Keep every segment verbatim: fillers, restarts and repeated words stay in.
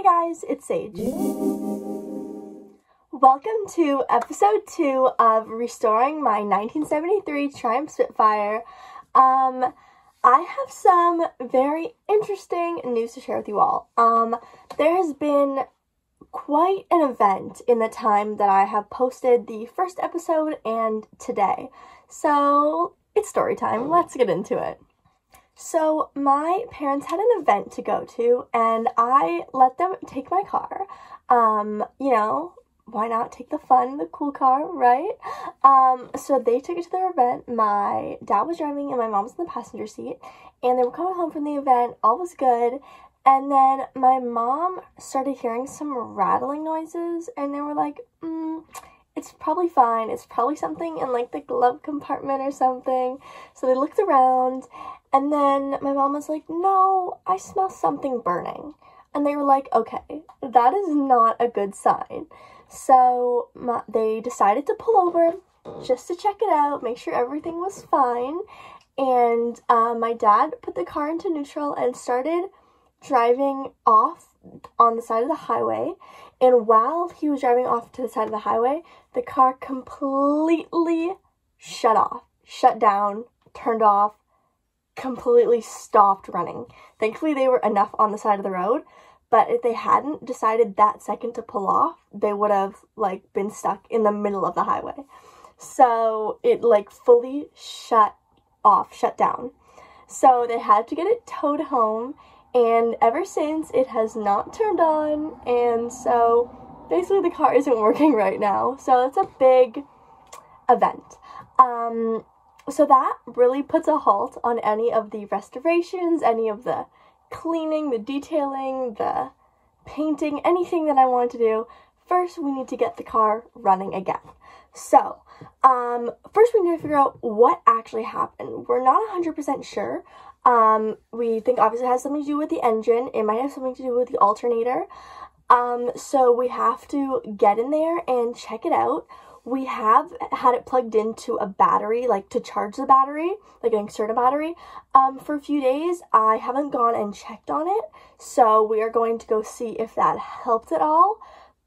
Hey guys, it's Sage. Welcome to episode two of restoring my nineteen seventy-three Triumph Spitfire. Um, I have some very interesting news to share with you all. Um, there has been quite an event in the time that I have posted the first episode and today. So it's story time. Let's get into it. So my parents had an event to go to, and I let them take my car. Um, you know, why not take the fun, the cool car, right? Um, so they took it to their event. My dad was driving, and my mom was in the passenger seat. And they were coming home from the event. All was good. And then my mom started hearing some rattling noises, and they were like, mm, it's probably fine. It's probably something in, like, the glove compartment or something. So they looked around. And then my mom was like, no, I smell something burning. And they were like, okay, that is not a good sign. So my, they decided to pull over just to check it out, make sure everything was fine. And uh, my dad put the car into neutral and started driving off on the side of the highway. And while he was driving off to the side of the highway, the car completely shut off, shut down, turned off, completely stopped running. Thankfully, they were enough on the side of the road, but if they hadn't decided that second to pull off, they would have, like, been stuck in the middle of the highway. So it, like, fully shut off, shut down. So they had to get it towed home, and ever since, it has not turned on, and so basically the car isn't working right now. So it's a big event. Um... So that really puts a halt on any of the restorations, any of the cleaning, the detailing, the painting, anything that I wanted to do. First, we need to get the car running again. So, um, first we need to figure out what actually happened. We're not one hundred percent sure. Um, we think obviously it has something to do with the engine. It might have something to do with the alternator. Um, so we have to get in there and check it out. We have had it plugged into a battery, like to charge the battery, like an external battery, um, for a few days. I haven't gone and checked on it, so we are going to go see if that helped at all.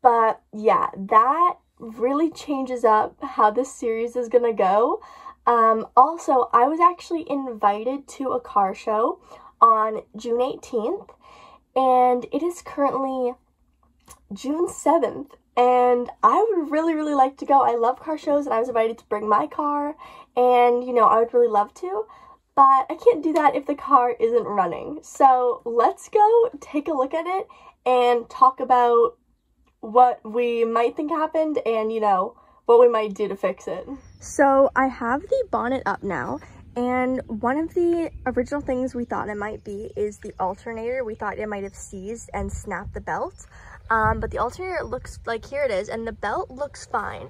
But yeah, that really changes up how this series is gonna go. Um, also, I was actually invited to a car show on June eighteenth, and it is currently June seventh. And I would really, really like to go. I love car shows, and I was invited to bring my car, and, you know, I would really love to, but I can't do that if the car isn't running. So let's go take a look at it and talk about what we might think happened and, you know, what we might do to fix it. So I have the bonnet up now, and one of the original things we thought it might be is the alternator. We thought it might have seized and snapped the belt. Um, but the alternator looks like, here it is, and the belt looks fine.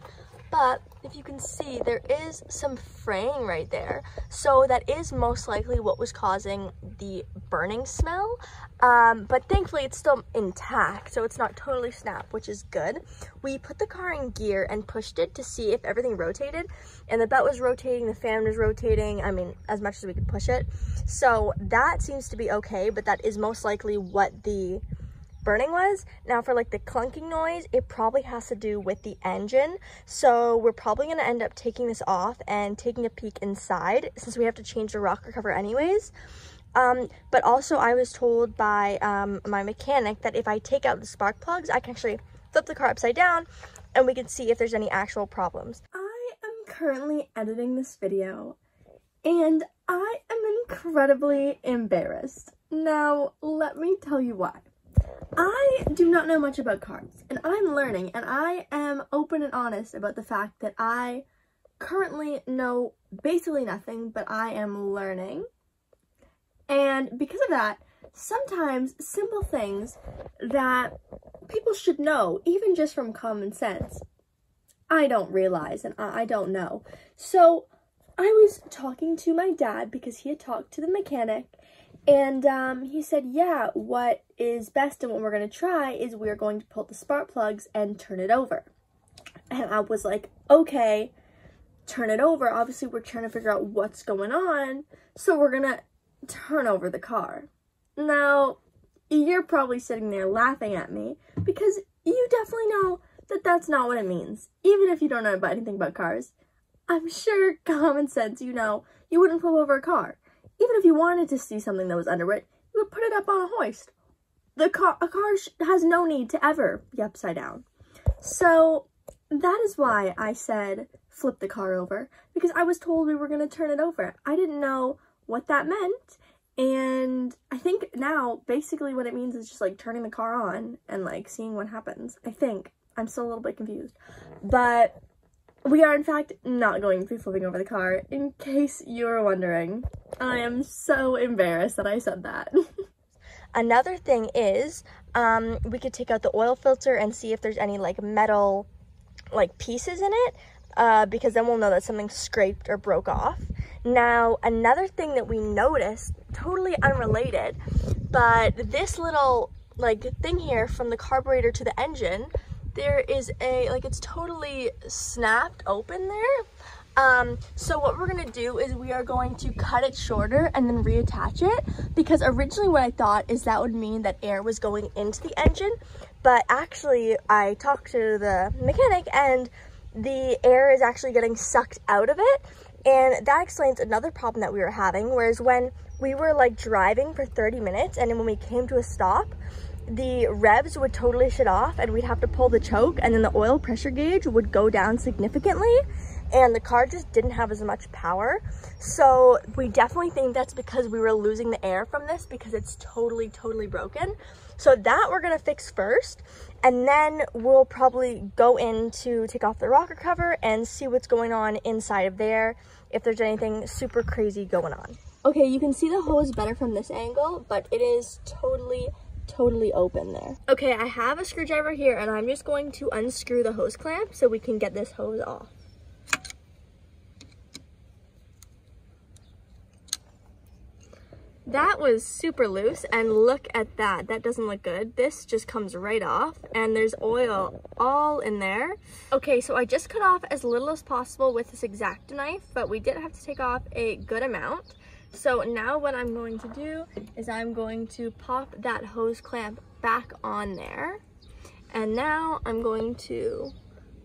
But if you can see, there is some fraying right there. So that is most likely what was causing the burning smell. Um, but thankfully, it's still intact, so it's not totally snapped, which is good. We put the car in gear and pushed it to see if everything rotated. And the belt was rotating, the fan was rotating, I mean, as much as we could push it. So that seems to be okay, but that is most likely what the burning was. Now for, like, the clunking noise, it probably has to do with the engine, so we're probably going to end up taking this off and taking a peek inside, since we have to change the rocker cover anyways. Um but also, I was told by um my mechanic that if I take out the spark plugs, I can actually flip the car upside down and we can see if there's any actual problems. I am currently editing this video, and I am incredibly embarrassed. Now let me tell you why. I do not know much about cars, and I'm learning, and I am open and honest about the fact that I currently know basically nothing, but I am learning. And because of that, sometimes simple things that people should know, even just from common sense, I don't realize, and I don't know. So I was talking to my dad, because he had talked to the mechanic, and um, he said, yeah, what is best and what we're going to try is we're going to pull the spark plugs and turn it over. And I was like, okay, turn it over. Obviously, we're trying to figure out what's going on, so we're going to turn over the car. Now, you're probably sitting there laughing at me because you definitely know that that's not what it means. Even if you don't know about anything about cars, I'm sure common sense, you know, you wouldn't pull over a car. Even if you wanted to see something that was underwrit, you would put it up on a hoist. The car, a car sh has no need to ever be upside down. So that is why I said flip the car over, because I was told we were going to turn it over. I didn't know what that meant. And I think now basically what it means is just like turning the car on and like seeing what happens. I think I'm still a little bit confused, but we are in fact not going to be flipping over the car, in case you were wondering. I am so embarrassed that I said that. Another thing is, um, we could take out the oil filter and see if there's any like metal like pieces in it, uh, because then we'll know that something scraped or broke off. Now, another thing that we noticed, totally unrelated, but this little like thing here from the carburetor to the engine, there is a, like it's totally snapped open there. Um, so what we're going to do is we are going to cut it shorter and then reattach it, because originally what I thought is that would mean that air was going into the engine, but actually I talked to the mechanic and the air is actually getting sucked out of it. And that explains another problem that we were having, whereas when we were like driving for thirty minutes and then when we came to a stop, the revs would totally shut off and we'd have to pull the choke, and then the oil pressure gauge would go down significantly and the car just didn't have as much power. So we definitely think that's because we were losing the air from this, because it's totally, totally broken. So that we're gonna fix first, and then we'll probably go in to take off the rocker cover and see what's going on inside of there, if there's anything super crazy going on. Okay, you can see the hose better from this angle, but it is totally, totally open there. Okay, I have a screwdriver here and I'm just going to unscrew the hose clamp so we can get this hose off. That was super loose, and look at that. That doesn't look good. This just comes right off, and there's oil all in there. Okay, so I just cut off as little as possible with this X-Acto knife, but we did have to take off a good amount. So now what I'm going to do is I'm going to pop that hose clamp back on there, and now I'm going to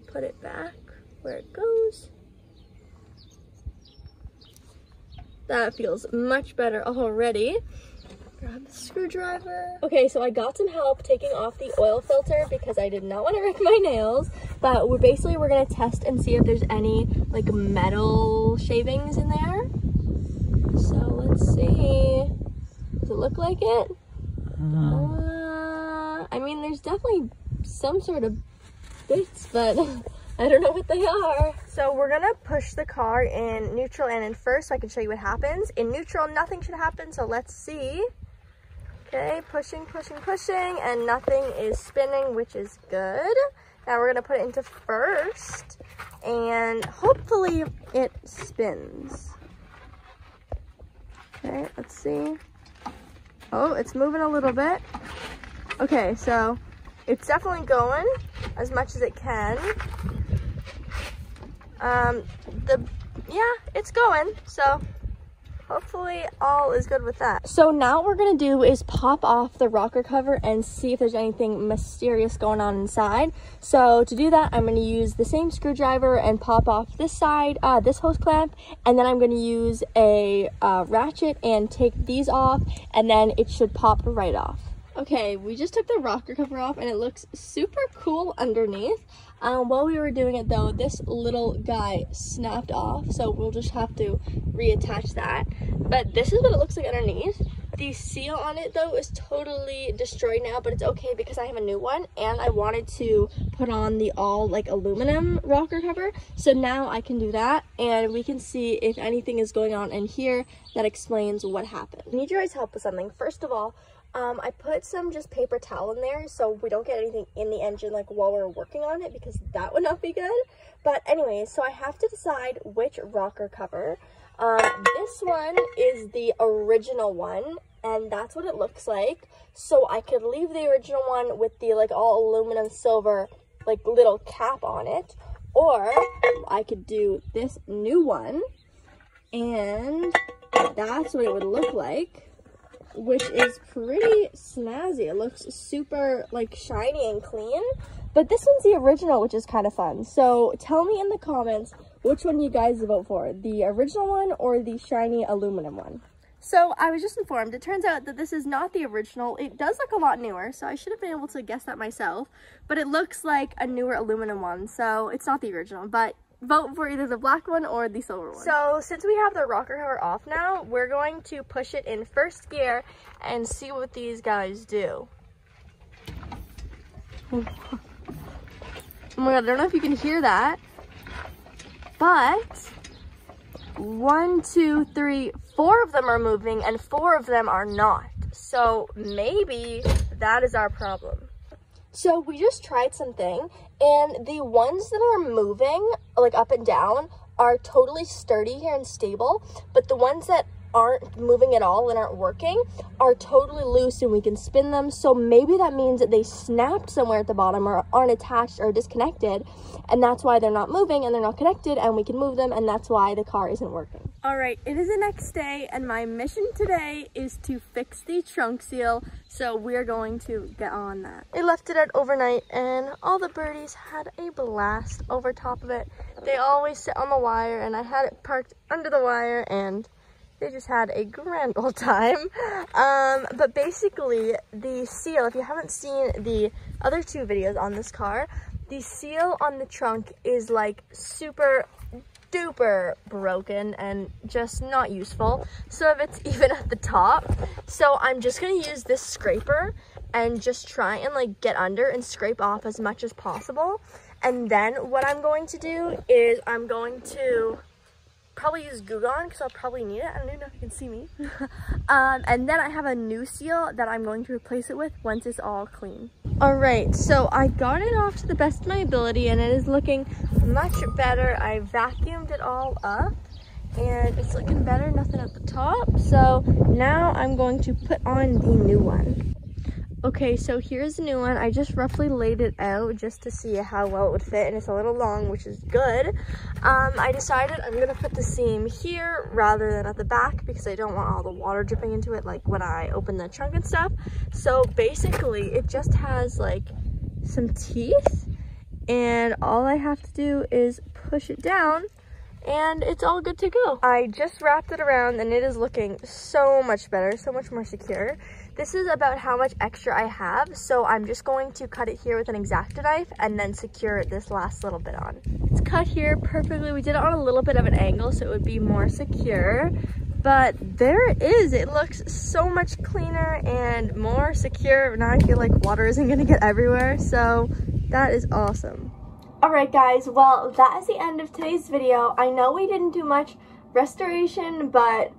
put it back where it goes. That feels much better already. Grab the screwdriver. Okay, so I got some help taking off the oil filter because I did not want to wreck my nails, but we're basically we're gonna test and see if there's any like metal shavings in there. So let's see. Does it look like it? Uh, I mean, there's definitely some sort of bits, but I don't know what they are. So we're gonna push the car in neutral and in first so I can show you what happens. In neutral, nothing should happen, so let's see. Okay, pushing, pushing, pushing, and nothing is spinning, which is good. Now we're gonna put it into first, and hopefully it spins. Okay, let's see. Oh, it's moving a little bit. Okay, so it's definitely going as much as it can. Um, the, yeah, it's going, so hopefully all is good with that. So now what we're gonna do is pop off the rocker cover and see if there's anything mysterious going on inside. So to do that, I'm gonna use the same screwdriver and pop off this side, uh, this hose clamp, and then I'm gonna use a uh, ratchet and take these off, and then it should pop right off. Okay, we just took the rocker cover off and it looks super cool underneath. Um, while we were doing it though, this little guy snapped off, so we'll just have to reattach that. But this is what it looks like underneath. The seal on it though is totally destroyed now, but it's okay because I have a new one, and I wanted to put on the all like aluminum rocker cover. So now I can do that, and we can see if anything is going on in here that explains what happened. I need your guys' help with something. First of all, Um, I put some just paper towel in there so we don't get anything in the engine like while we're working on it, because that would not be good. But anyways, so I have to decide which rocker cover. Um, this one is the original one, and that's what it looks like. So I could leave the original one with the like all aluminum silver like little cap on it, or I could do this new one, and that's what it would look like. which is pretty snazzy. It looks super like shiny and clean, but this one's the original, which is kind of fun. So tell me in the comments which one you guys vote for, the original one or the shiny aluminum one. So I was just informed, it turns out that this is not the original. It does look a lot newer, so I should have been able to guess that myself, but it looks like a newer aluminum one, so it's not the original. But vote for either the black one or the silver one. So since we have the rocker hover off now, we're going to push it in first gear and see what these guys do. Oh my god, I don't know if you can hear that, but one, two, three, four of them are moving and four of them are not. So maybe that is our problem. So we just tried something, and the ones that are moving like up and down are totally sturdy here and stable, but the ones that aren't moving at all and aren't working are totally loose and we can spin them. So maybe that means that they snapped somewhere at the bottom or aren't attached or disconnected, and that's why they're not moving and they're not connected and we can move them, and that's why the car isn't working. All right, it is the next day and my mission today is to fix the trunk seal, so we're going to get on that. I left it out overnight and all the birdies had a blast over top of it. They always sit on the wire and I had it parked under the wire and they just had a grand old time. Um, but basically the seal, if you haven't seen the other two videos on this car, the seal on the trunk is like super duper broken and just not useful. So if it's even at the top, so I'm just gonna use this scraper and just try and like get under and scrape off as much as possible. And then what I'm going to do is I'm going to probably use Goo Gone because I'll probably need it. I don't even know if you can see me. um, and then I have a new seal that I'm going to replace it with once it's all clean. Alright, so I got it off to the best of my ability and it is looking much better. I vacuumed it all up and it's looking better, nothing at the top. So now I'm going to put on the new one. Okay, so here's the new one. I just roughly laid it out just to see how well it would fit, and it's a little long, which is good. Um, I decided I'm gonna put the seam here rather than at the back because I don't want all the water dripping into it like when I open the trunk and stuff. So basically, it just has like some teeth, and all I have to do is push it down and it's all good to go. I just wrapped it around and it is looking so much better, so much more secure. This is about how much extra I have, so I'm just going to cut it here with an X-Acto knife and then secure this last little bit on. It's cut here perfectly. We did it on a little bit of an angle so it would be more secure, but there it is. It looks so much cleaner and more secure. Now I feel like water isn't gonna get everywhere, so that is awesome. All right guys, well that is the end of today's video. I know we didn't do much restoration, but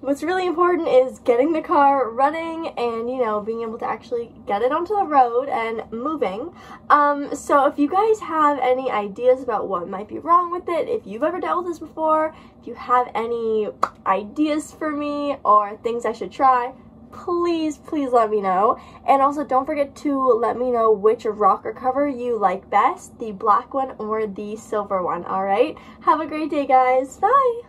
what's really important is getting the car running and, you know, being able to actually get it onto the road and moving. Um, so if you guys have any ideas about what might be wrong with it, if you've ever dealt with this before, if you have any ideas for me or things I should try, please, please let me know. And also don't forget to let me know which rocker cover you like best, the black one or the silver one, all right? Have a great day, guys. Bye!